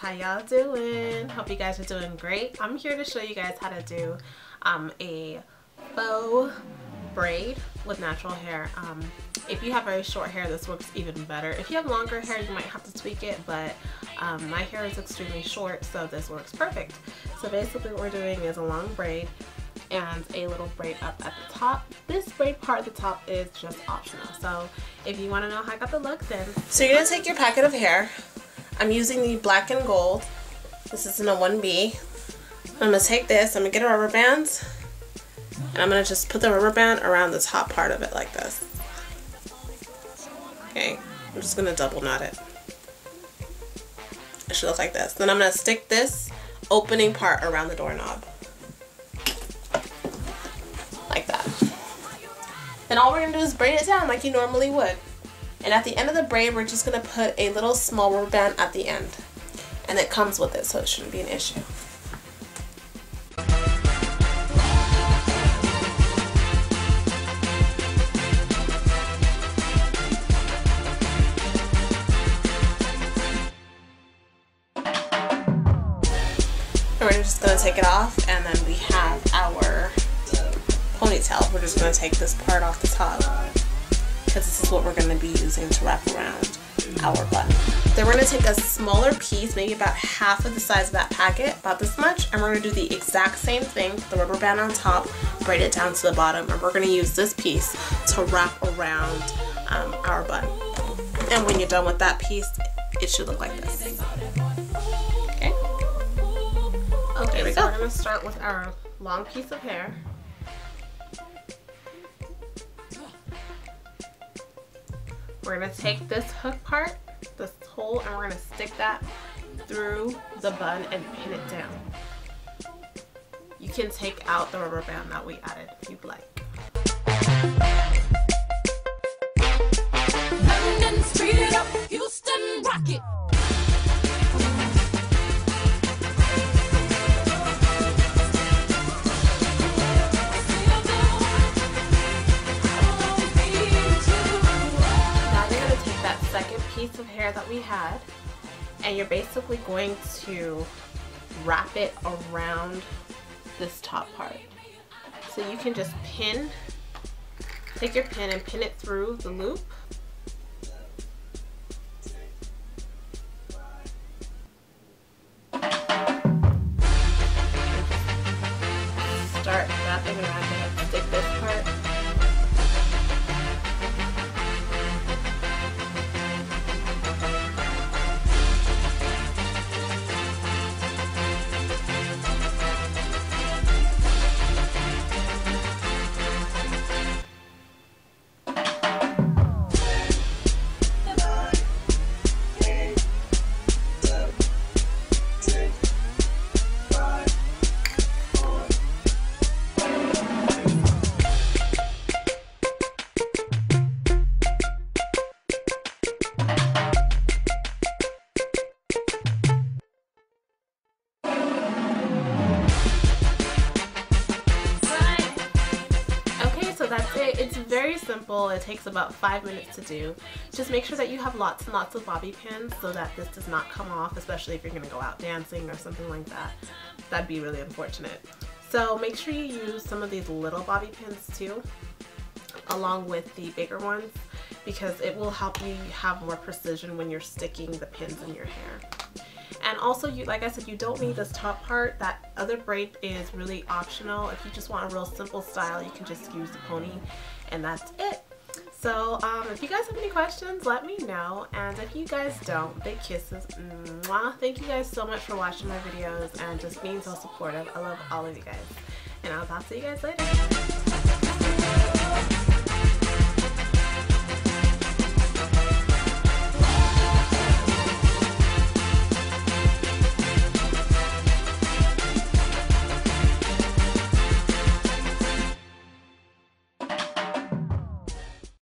guys, how y'all doing? Hope you guys are doing great. I'm here to show you guys how to do a faux braid with natural hair. If you have very short hair, this works even better. If you have longer hair, you might have to tweak it, but my hair is extremely short, so this works perfect. So basically what we're doing is a long braid and a little braid up at the top. This braid part at the top is just optional, so if you want to know how I got the look, then so you're going to take your packet of hair. I'm using the black and gold. This is in a 1B. I'm going to take this, I'm going to get a rubber band, and I'm going to just put the rubber band around the top part of it like this. Okay, I'm just going to double knot it. It should look like this. Then I'm going to stick this opening part around the doorknob. Like that. Then all we're going to do is braid it down like you normally would. And at the end of the braid, we're just going to put a little small rubber band at the end. And it comes with it, so it shouldn't be an issue. We're just going to take it off, and then we have our ponytail. We're just going to take this part off the top, because this is what we're going to be using to wrap around our bun. Then we're going to take a smaller piece, maybe about half of the size of that packet, about this much, and we're going to do the exact same thing, the rubber band on top, braid it down to the bottom, and we're going to use this piece to wrap around our bun. And when you're done with that piece, it should look like this. Okay, so we're going to start with our long piece of hair. We're going to take this hook part, this hole, and we're going to stick that through the bun and pin it down. You can take out the rubber band that we added if you'd like. Piece of hair that we had, and you're basically going to wrap it around this top part. So you can just pin, take your pin and pin it through the loop. Start wrapping around it and stick this part. That's it. It's very simple. It takes about 5 minutes to do. Just make sure that you have lots and lots of bobby pins so that this does not come off, especially if you're going to go out dancing or something like that. That'd be really unfortunate. So make sure you use some of these little bobby pins too, along with the bigger ones, because it will help you have more precision when you're sticking the pins in your hair. And also, like I said, you don't need this top part. That other braid is really optional. If you just want a real simple style, you can just use the pony, and that's it. So if you guys have any questions, let me know. And if you guys don't, big kisses. Mwah. Thank you guys so much for watching my videos and just being so supportive. I love all of you guys. And I'll talk to you guys later.